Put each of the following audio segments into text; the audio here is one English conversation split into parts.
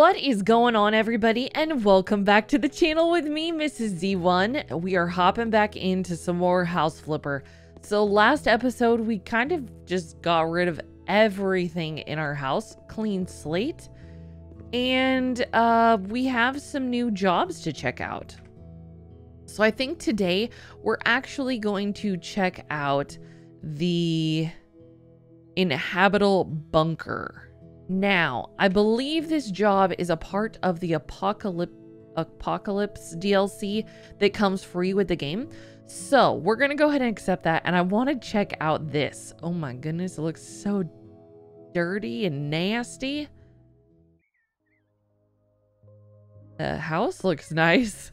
What is going on, everybody, and welcome back to the channel with me, Mrs. Z1. We are hopping back into some more House Flipper. So last episode, we kind of just got rid of everything in our house. Clean slate. And we have some new jobs to check out. So I think today, we're actually going to check out the inhabitable bunker. Now, I believe this job is a part of the Apocalypse DLC that comes free with the game. So, we're going to go ahead and accept that. And I want to check out this. Oh my goodness, it looks so dirty and nasty. The house looks nice.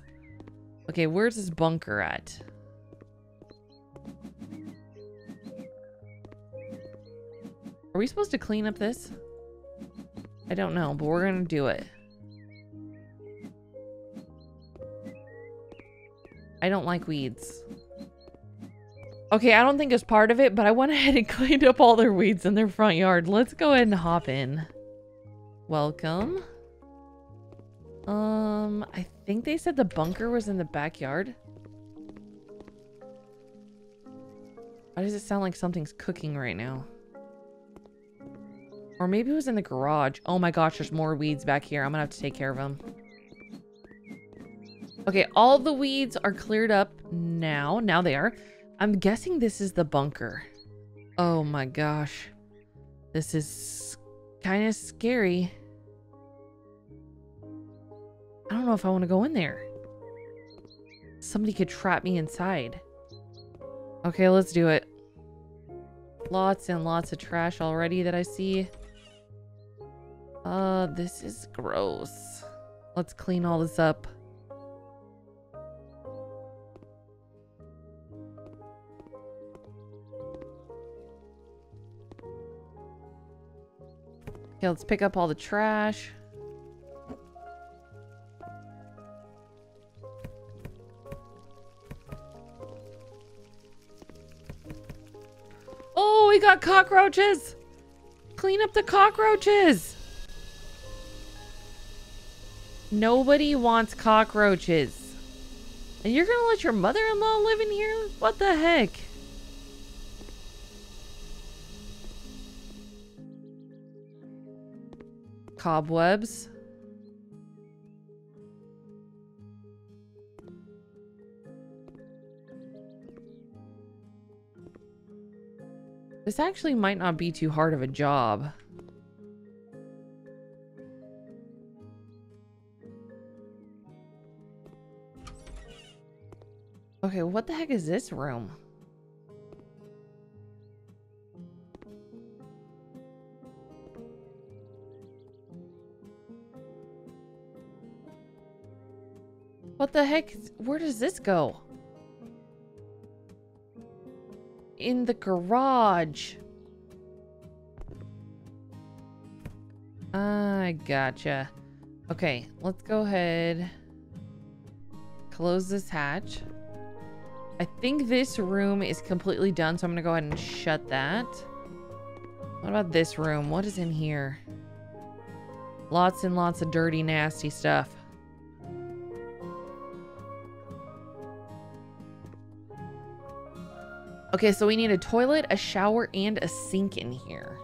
Okay, where's this bunker at? Are we supposed to clean up this? I don't know, but we're gonna do it. I don't like weeds. Okay, I don't think it's part of it, but I went ahead and cleaned up all their weeds in their front yard. Let's go ahead and hop in. Welcome. I think they said the bunker was in the backyard. Why does it sound like something's cooking right now? Or maybe it was in the garage. Oh my gosh, there's more weeds back here. I'm gonna have to take care of them. Okay, all the weeds are cleared up now. Now they are. I'm guessing this is the bunker. Oh my gosh. This is kind of scary. I don't know if I want to go in there. Somebody could trap me inside. Okay, let's do it. Lots and lots of trash already that I see. This is gross. Let's clean all this up. Okay, let's pick up all the trash. Oh, we got cockroaches! Clean up the cockroaches! Nobody wants cockroaches. And you're gonna let your mother-in-law live in here? What the heck? Cobwebs. This actually might not be too hard of a job. Okay, what the heck is this room? What the heck? Where does this go? In the garage. I gotcha. Okay, let's go ahead. Close this hatch. I think this room is completely done, so I'm gonna go ahead and shut that. What about this room? What is in here? Lots and lots of dirty, nasty stuff. Okay, so we need a toilet, a shower, and a sink in here.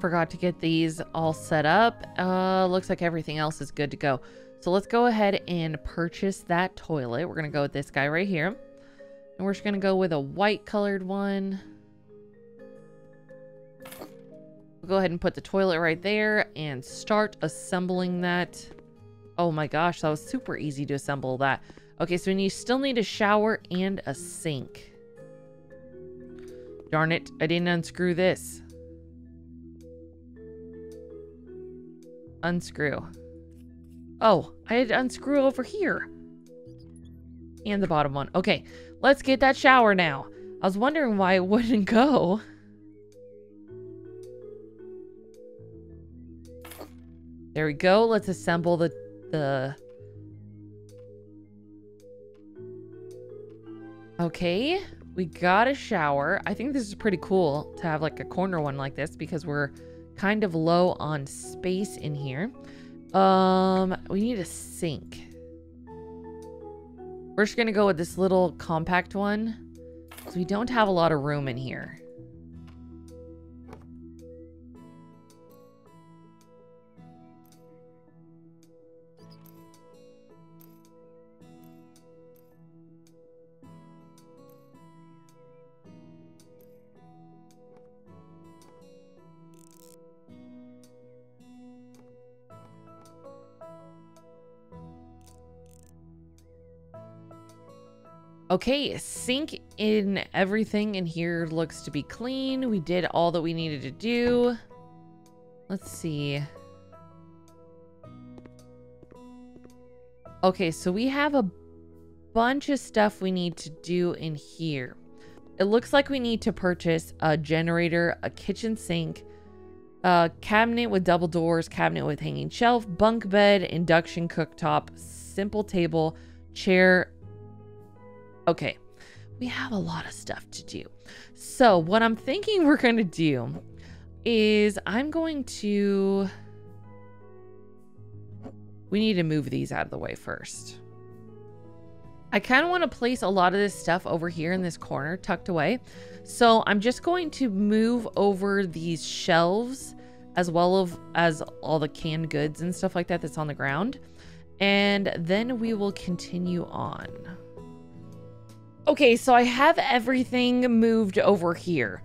Forgot to get these all set up. Looks like everything else is good to go. So let's go ahead and purchase that toilet. We're going to go with this guy right here. And we're just going to go with a white colored one. We'll go ahead and put the toilet right there and start assembling that. Oh my gosh, that was super easy to assemble that. Okay, so we still need a shower and a sink. Darn it, I didn't unscrew this. Unscrew. Oh, I had to unscrew over here. And the bottom one. Okay, let's get that shower now. I was wondering why it wouldn't go. There we go. Let's assemble the... Okay, we got a shower. I think this is pretty cool to have like a corner one like this because we're kind of low on space in here. We need a sink. We're just gonna go with this little compact one, because we don't have a lot of room in here. Okay, sink in everything in here looks to be clean. We did all that we needed to do. Let's see. Okay, so we have a bunch of stuff we need to do in here. It looks like we need to purchase a generator, a kitchen sink, a cabinet with double doors, cabinet with hanging shelf, bunk bed, induction cooktop, simple table, chair. Okay, we have a lot of stuff to do. So what I'm thinking we're going to do is we need to move these out of the way first. I kind of want to place a lot of this stuff over here in this corner tucked away. So I'm just going to move over these shelves as well as all the canned goods and stuff like that that's on the ground. And then we will continue on. Okay, so I have everything moved over here.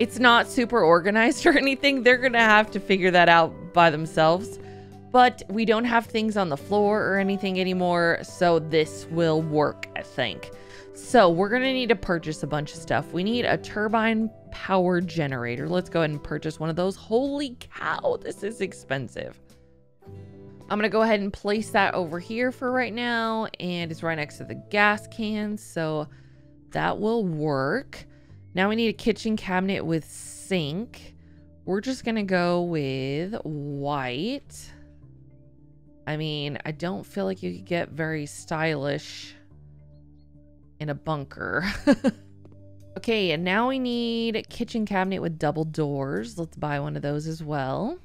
It's not super organized or anything. They're gonna have to figure that out by themselves. But we don't have things on the floor or anything anymore, so this will work, I think. So we're gonna need to purchase a bunch of stuff. We need a turbine power generator. Let's go ahead and purchase one of those. Holy cow, this is expensive. I'm gonna go ahead and place that over here for right now, and it's right next to the gas can, so that will work. Now we need a kitchen cabinet with sink. We're just gonna go with white. I mean, I don't feel like you could get very stylish in a bunker. Okay, and now we need a kitchen cabinet with double doors. Let's buy one of those as well.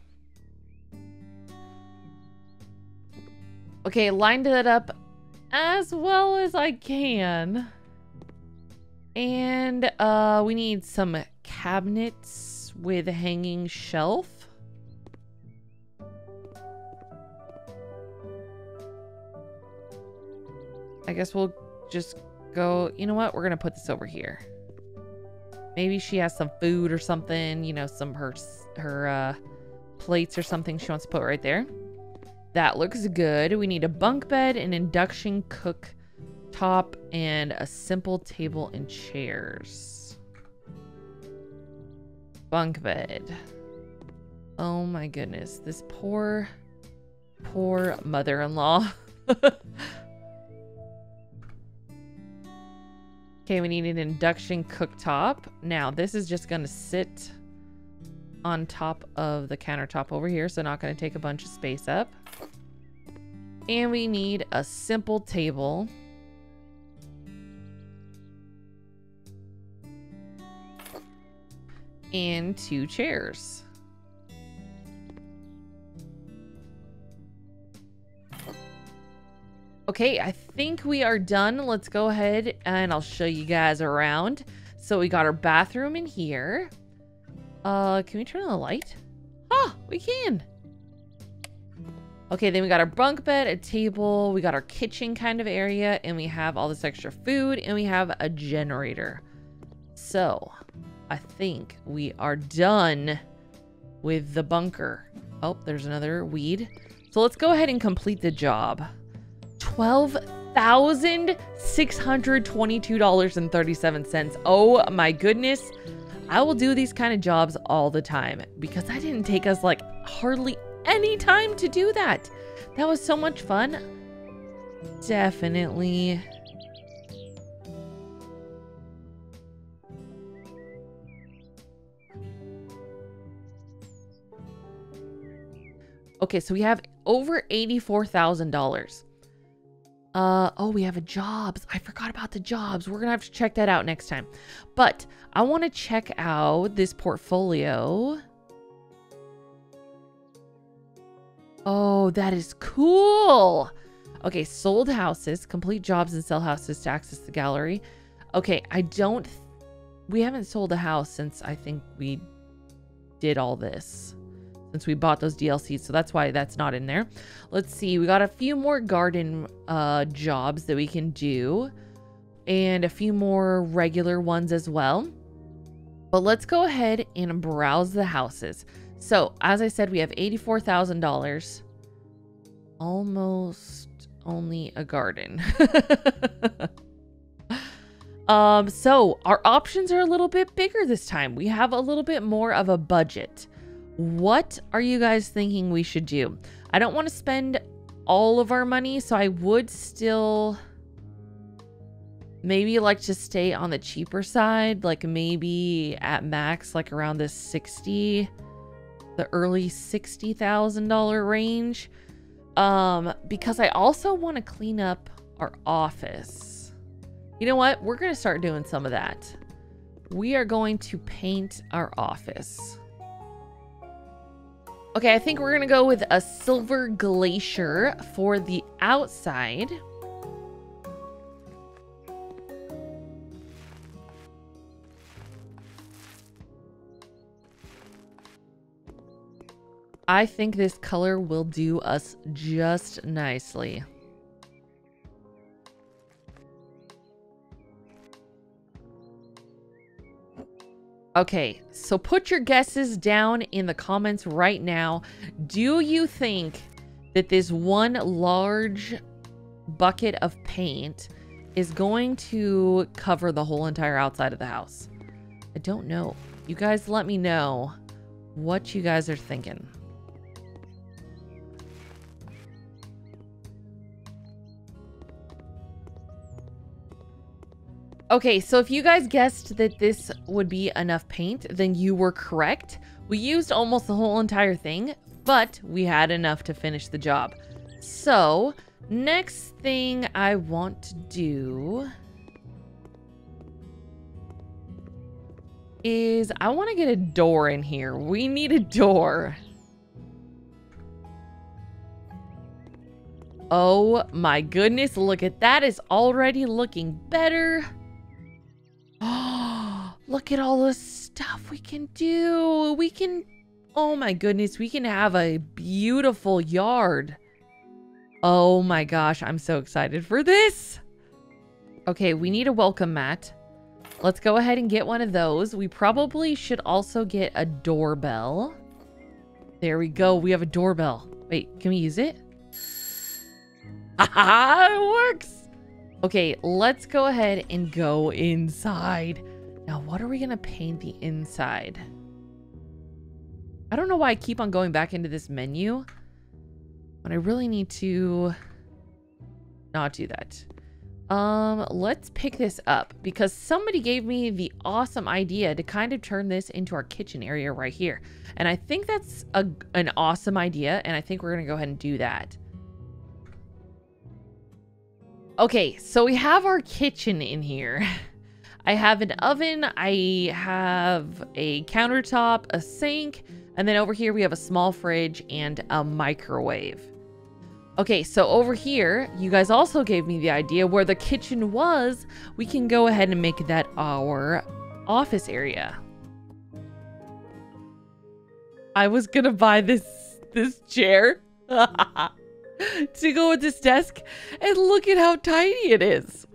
Okay, lined that up as well as I can. And we need some cabinets with hanging shelf. I guess we'll just go, you know what? We're gonna put this over here. Maybe she has some food or something, you know, some her plates or something she wants to put right there. That looks good. We need a bunk bed, an induction cooktop, and a simple table and chairs. Bunk bed. Oh my goodness. This poor, poor mother-in-law. Okay, we need an induction cooktop. Now, this is just going to sit on top of the countertop over here, so not going to take a bunch of space up. And we need a simple table. And 2 chairs. Okay, I think we are done. Let's go ahead and I'll show you guys around. So we got our bathroom in here. Can we turn on the light? Ah, we can. Okay, then we got our bunk bed, a table, we got our kitchen kind of area, and we have all this extra food, and we have a generator. So, I think we are done with the bunker. Oh, there's another weed. So let's go ahead and complete the job. $12,622.37. Oh my goodness. I will do these kind of jobs all the time because that didn't take us like hardly any time to do that. That was so much fun. Definitely. Okay, so we have over $84,000. Oh, we have a jobs. I forgot about the jobs. We're going to have to check that out next time. But I want to check out this portfolio. Oh, that is cool. Okay, sold houses, complete jobs and sell houses to access the gallery. Okay, we haven't sold a house since I think we did all this. Since we bought those DLCs, so that's why that's not in there. Let's see, we got a few more garden jobs that we can do. And a few more regular ones as well. But let's go ahead and browse the houses. So, as I said, we have $84,000. Almost only a garden. So, our options are a little bit bigger this time. We have a little bit more of a budget. What are you guys thinking we should do? I don't want to spend all of our money, so I would still... maybe like to stay on the cheaper side, like maybe at max, like around the early $60,000 range. Because I also want to clean up our office. You know what? We're going to start doing some of that. We are going to paint our office. Okay, I think we're going to go with a silver glacier for the outside. I think this color will do us just nicely. Okay, so put your guesses down in the comments right now. Do you think that this one large bucket of paint is going to cover the whole entire outside of the house? I don't know. You guys let me know what you guys are thinking. Okay, so if you guys guessed that this would be enough paint, then you were correct. We used almost the whole entire thing, but we had enough to finish the job. So, next thing I want to do is I want to get a door in here. We need a door. Oh my goodness, look at that. It's already looking better. Oh, look at all the stuff we can do. We can, oh my goodness, we can have a beautiful yard. Oh my gosh, I'm so excited for this. Okay, we need a welcome mat. Let's go ahead and get one of those. We probably should also get a doorbell. There we go, we have a doorbell. Wait, can we use it? Haha, it works. Okay, let's go ahead and go inside. Now, what are we going to paint the inside? I don't know why I keep on going back into this menu, but I really need to not do that. Let's pick this up because somebody gave me the awesome idea to kind of turn this into our kitchen area right here. And I think that's an awesome idea, and I think we're going to go ahead and do that. Okay, so we have our kitchen in here. I have an oven, I have a countertop, a sink, and then over here we have a small fridge and a microwave. Okay, so over here, you guys also gave me the idea where the kitchen was. We can go ahead and make that our office area. I was gonna buy this chair. To go with this desk, and look at how tiny it is.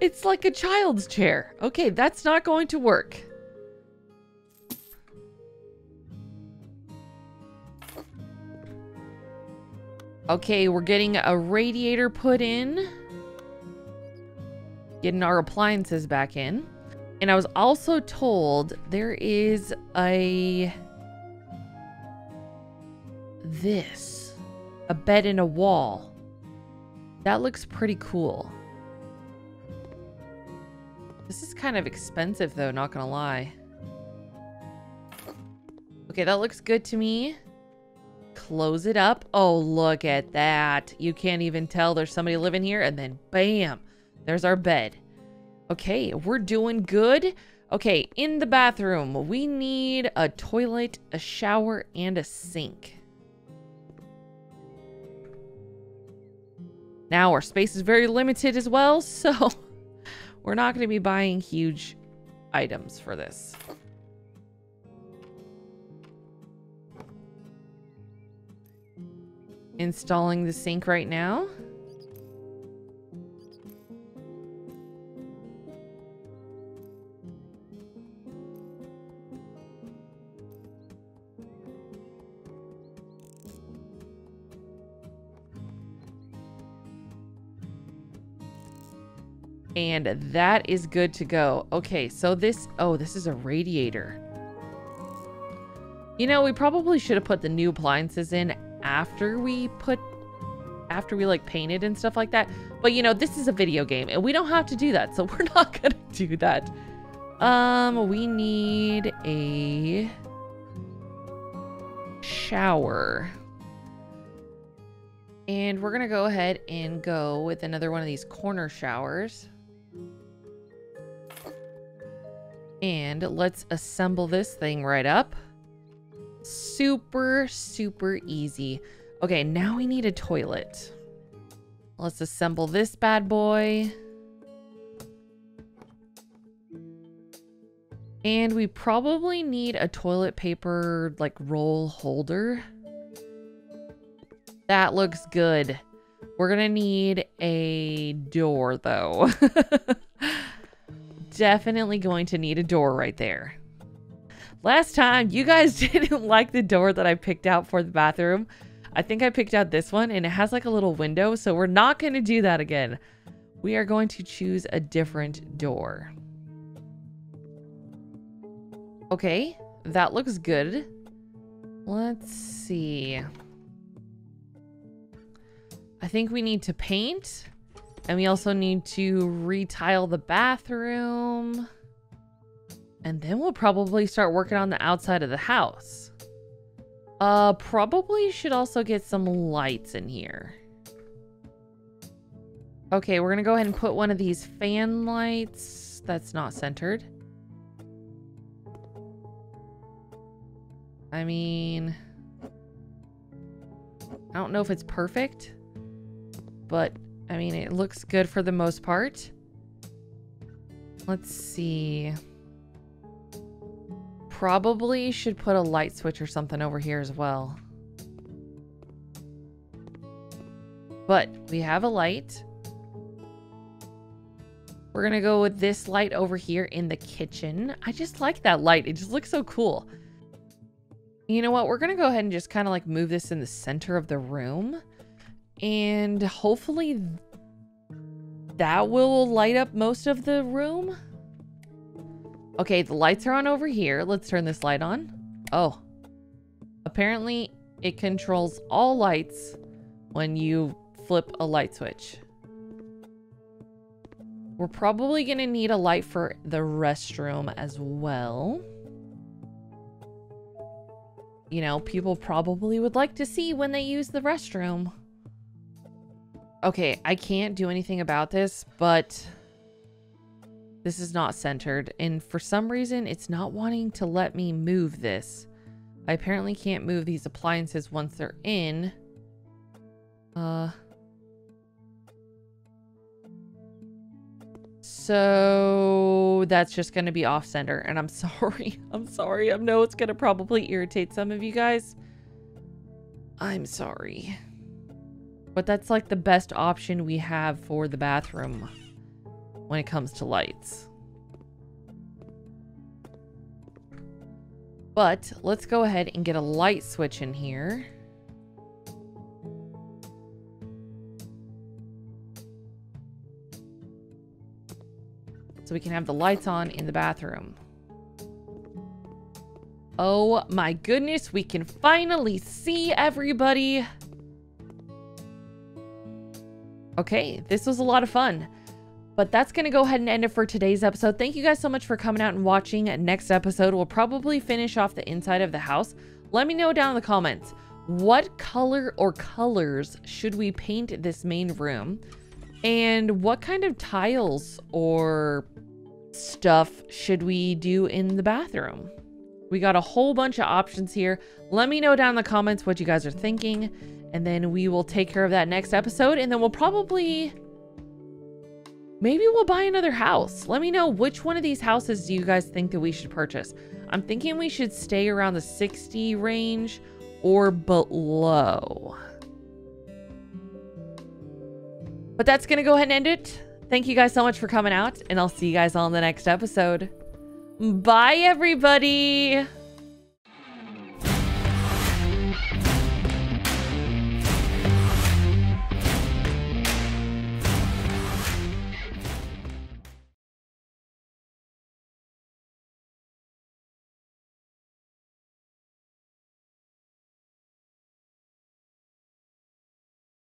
It's like a child's chair. Okay, that's not going to work. Okay, we're getting a radiator put in. Getting our appliances back in. And I was also told there is a bed in a wall. That looks pretty cool. This is kind of expensive though, not gonna lie. Okay, that looks good to me. Close it up. Oh, look at that. You can't even tell there's somebody living here, and then bam, there's our bed. Okay, we're doing good. Okay, in the bathroom, we need a toilet, a shower, and a sink. Now our space is very limited as well, so we're not going to be buying huge items for this. Installing the sink right now. And that is good to go. Okay, so this... Oh, this is a radiator. You know, we probably should have put the new appliances in after we put... After we, like, painted and stuff like that. But, you know, this is a video game, and we don't have to do that. So we're not gonna do that. We need a... shower. And we're gonna go ahead and go with another one of these corner showers. And let's assemble this thing right up. Super, super easy. Okay, now we need a toilet. Let's assemble this bad boy. And we probably need a toilet paper, like, roll holder. That looks good. We're gonna need a door, though. Definitely going to need a door right there. Last time you guys didn't like the door that I picked out for the bathroom. I think I picked out this one and it has like a little window, so we're not going to do that again. We are going to choose a different door. Okay, that looks good. Let's see. I think we need to paint. And we also need to retile the bathroom. And then we'll probably start working on the outside of the house. Probably should also get some lights in here. Okay, we're gonna go ahead and put one of these fan lights. That's not centered. I mean... I don't know if it's perfect. But... I mean, it looks good for the most part. Let's see. Probably should put a light switch or something over here as well. But we have a light. We're gonna go with this light over here in the kitchen. I just like that light. It just looks so cool. You know what? We're gonna go ahead and just kind of like move this in the center of the room. And hopefully that will light up most of the room. Okay, the lights are on over here. Let's turn this light on. Oh, apparently it controls all lights when you flip a light switch. We're probably going to need a light for the restroom as well. You know, people probably would like to see when they use the restroom. Okay, I can't do anything about this, but this is not centered. And for some reason, it's not wanting to let me move this. I apparently can't move these appliances once they're in. So that's just going to be off center. And I'm sorry. I'm sorry. I know it's going to probably irritate some of you guys. I'm sorry. But that's like the best option we have for the bathroom when it comes to lights. But let's go ahead and get a light switch in here. So we can have the lights on in the bathroom. Oh my goodness, we can finally see everybody. Okay, this was a lot of fun. But that's going to go ahead and end it for today's episode. Thank you guys so much for coming out and watching. Next episode, we'll probably finish off the inside of the house. Let me know down in the comments, what color or colors should we paint this main room? And what kind of tiles or stuff should we do in the bathroom? We got a whole bunch of options here. Let me know down in the comments what you guys are thinking. And then we will take care of that next episode. And then we'll probably... maybe we'll buy another house. Let me know which one of these houses do you guys think that we should purchase. I'm thinking we should stay around the 60 range or below. But that's going to go ahead and end it. Thank you guys so much for coming out, and I'll see you guys all in the next episode. Bye, everybody.